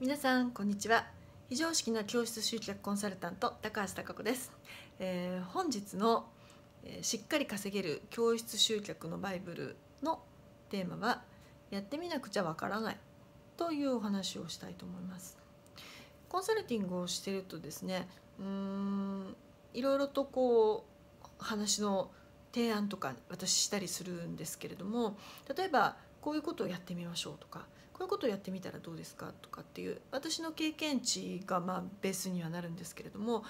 皆さんこんにちは。非常識な教室集客コンサルタント高橋貴子です。本日のしっかり稼げる教室集客のバイブルのテーマはやってみなくちゃわからないというお話をしたいと思います。コンサルティングをしているとですね、いろいろとこう話の提案とか私したりするんですけれども、例えばこういうことをやってみましょうとか、こういうことをやってみたらどうですかとかっていう私の経験値がベースにはなるんですけれども、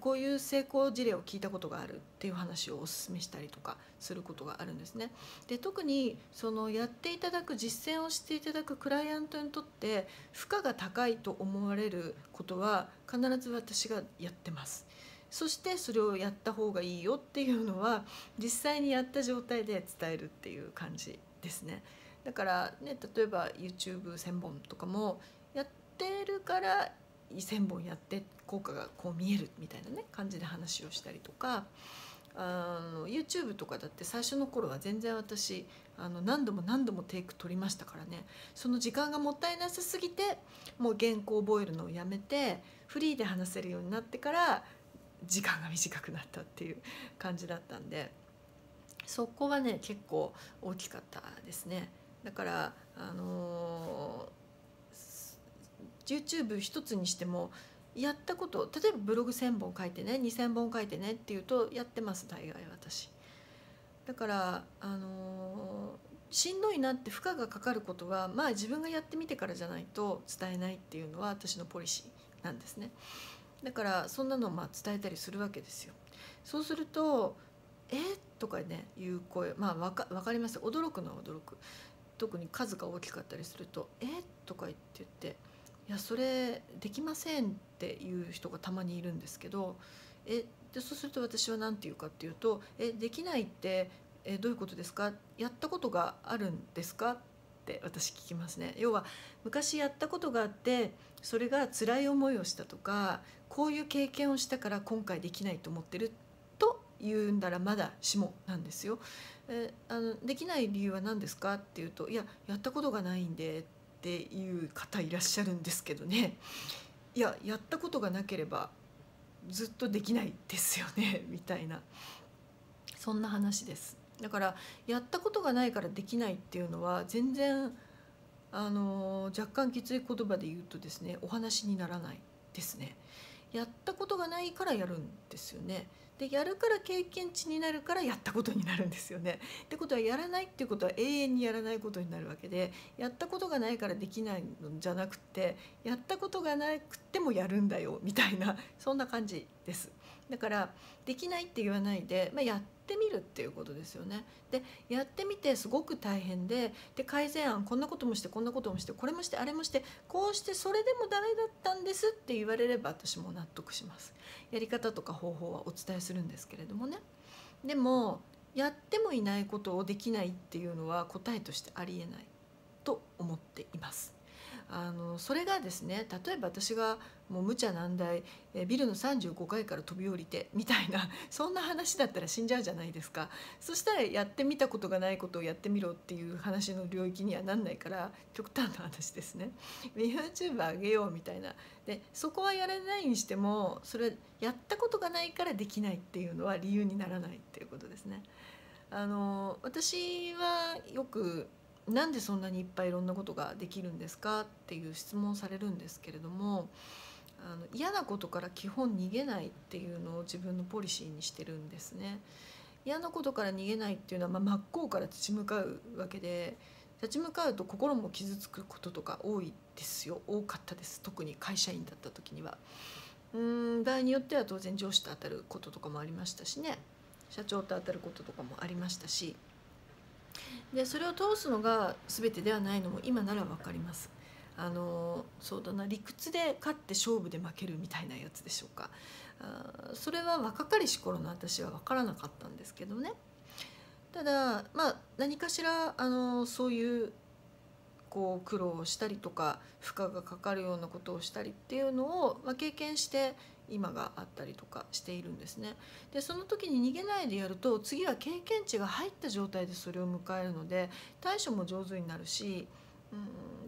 こういう成功事例を聞いたことがあるっていう話をお勧めしたりとかすることがあるんですね。で、特にそのやっていただく、実践をしていただくクライアントにとって負荷が高いと思われることは必ず私がやってます。そしてそれをやった方がいいよっていうのは実際にやった状態で伝えるっていう感じですね。だからね、例えば YouTube1,000 本とかもやってるから1,000 本やって効果がこう見えるみたいなね感じで話をしたりとか、YouTube とかだって最初の頃は全然私何度もテイク取りましたからね、その時間がもったいなさすぎてもう原稿覚えるのをやめてフリーで話せるようになってから時間が短くなったっていう感じだったんで、そこはね結構大きかったですね。だから、YouTube 一つにしてもやったこと、例えばブログ 1,000 本書いてね 2,000 本書いてねっていうとやってます大概私。だから、しんどいなって負荷がかかることは自分がやってみてからじゃないと伝えないっていうのは私のポリシーなんですね。だからそんなのを伝えたりするわけですよ。そうすると「えっ?」とかねいう声、分かります。驚くのは驚く。特に数が大きかったりすると「えっ?」とか言って「いやそれできません」っていう人がたまにいるんですけど、でそうすると私は何て言うかっていうと「できないってどういうことですか?やったことがあるんですか?」って私聞きますね。要は昔やったことがあってそれが辛い思いをしたとか、こういう経験をしたから今回できないと思ってると言うんだらまだしもなんですよ。できない理由は何ですかっていうと「いややったことがないんで」っていう方いらっしゃるんですけどね、いややったことがなければずっとできないですよねみたいな、そんな話です。だからやったことがないからできないっていうのは全然若干きつい言葉で言うとですね、お話にならないですね。やったことがないからやるんですよね。でやるから経験値になるからやったことになるんですよね。ってことはやらないっていうことは永遠にやらないことになるわけで、やったことがないからできないのじゃなくてやったことがなくてもやるんだよみたいな、そんな感じです。だからできないって言わないで、やってみるっていうことですよね。でやってみてすごく大変で、改善案こんなこともしてこんなこともしてこれもしてあれもしてこうしてそれでもダメだったんですって言われれば私も納得します。やり方とか方法はお伝えするんですけれどもね。でもやってもいないことをできないっていうのは答えとしてありえないと思っています。それがですね、例えば私がもう無茶難題ビルの35階から飛び降りてみたいなそんな話だったら死んじゃうじゃないですか。そしたらやってみたことがないことをやってみろっていう話の領域にはなんないから極端な話ですね。 YouTube 上げようみたいな、でそこはやれないにしてもそれやったことがないからできないっていうのは理由にならないっていうことですね。私はよくなんでそんなにいっぱいいろんなことができるんですかっていう質問をされるんですけれども、嫌なことから基本逃げないっていうのを自分のポリシーにしてるんですね。嫌なことから逃げないっていうのは、真っ向から立ち向かうわけで、立ち向かうと心も傷つくこととか多いですよ。多かったです。特に会社員だった時には場合によっては当然上司と当たることとかもありましたしね、社長と当たることとかもありましたし、でそれを通すのが全てではないのも今なら分かります。そうだな、理屈で勝って勝負で負けるみたいなやつでしょうか。それは若かりし頃の私は分からなかったんですけどね。ただ何かしらそういう苦労をしたりとか負荷がかかるようなことをしたりっていうのを、経験して今があったりとかしているんですね。でその時に逃げないでやると次は経験値が入った状態でそれを迎えるので対処も上手になるし、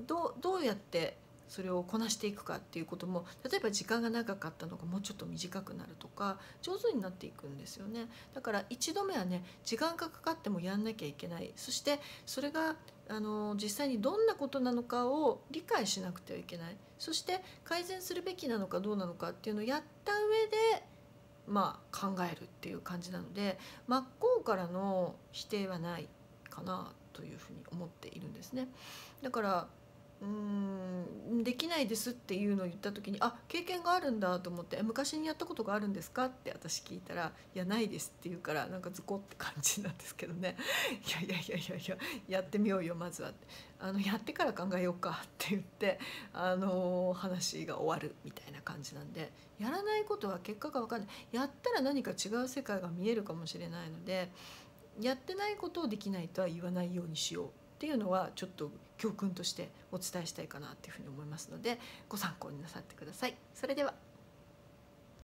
どうやってそれをこなしていくかっていうことも、例えば時間が長かったのがもうちょっと短くなるとか、上手になっていくんですよね。だから1度目はね、時間がかかってもやんなきゃいけない。そしてそれが実際にどんなことなのかを理解しなくてはいけない。そして改善するべきなのかどうなのかっていうのをやった上で、まあ考えるっていう感じなので、真っ向からの否定はないかなというふうに思っているんですね。だからできないですっていうのを言った時に、あ、経験があるんだと思って、昔にやったことがあるんですかって私聞いたら、いやないですって言うから、なんかズコって感じなんですけどね。いややってみようよまずは、やってから考えようかって言って、話が終わるみたいな感じなんで、やらないことは結果が分かんない。やったら何か違う世界が見えるかもしれないので、やってないことをできないとは言わないようにしようっていうのは、ちょっと教訓としてお伝えしたいかなっていうふうに思いますので、ご参考になさってください。それでは。